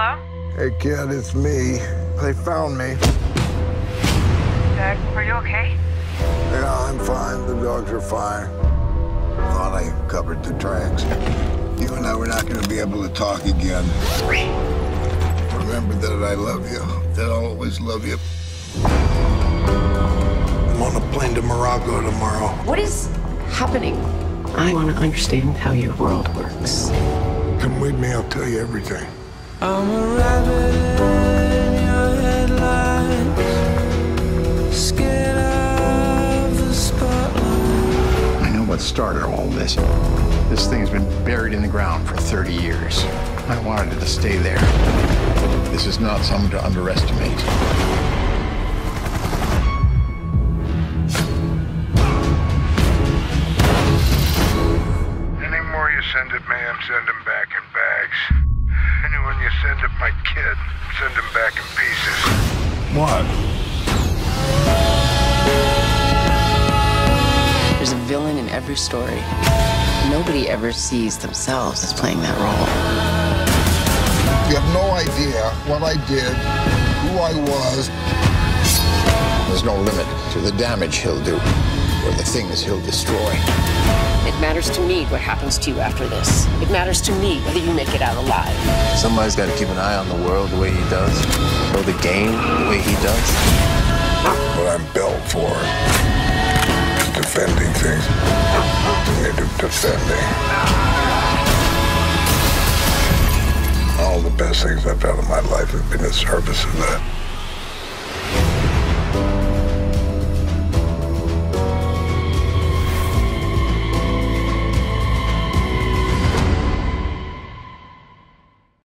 Hello? Hey, kid, it's me. They found me. Doug, are you okay? Yeah, I'm fine. The dogs are fine. Thought I covered the tracks. You and I were not going to be able to talk again. Remember that I love you. That I'll always love you. I'm on a plane to Morocco tomorrow. What is happening? I want to understand how your world works. Come with me, I'll tell you everything. I'm a rabbit in your headlights, scared of the spotlight. I know what started all this. This thing's been buried in the ground for 30 years. I wanted it to stay there. This is not something to underestimate. Any more you send at me, I'm sending back in bags. Anyone you send at my kid, send him back in pieces. What? There's a villain in every story. Nobody ever sees themselves as playing that role. You have no idea what I did, who I was. There's no limit to the damage he'll do or the things he'll destroy. It matters to me what happens to you after this. It matters to me whether you make it out alive. Somebody's got to keep an eye on the world the way he does, or the game the way he does. What I'm built for is defending things. Need of defending. All the best things I've done in my life have been in service of that.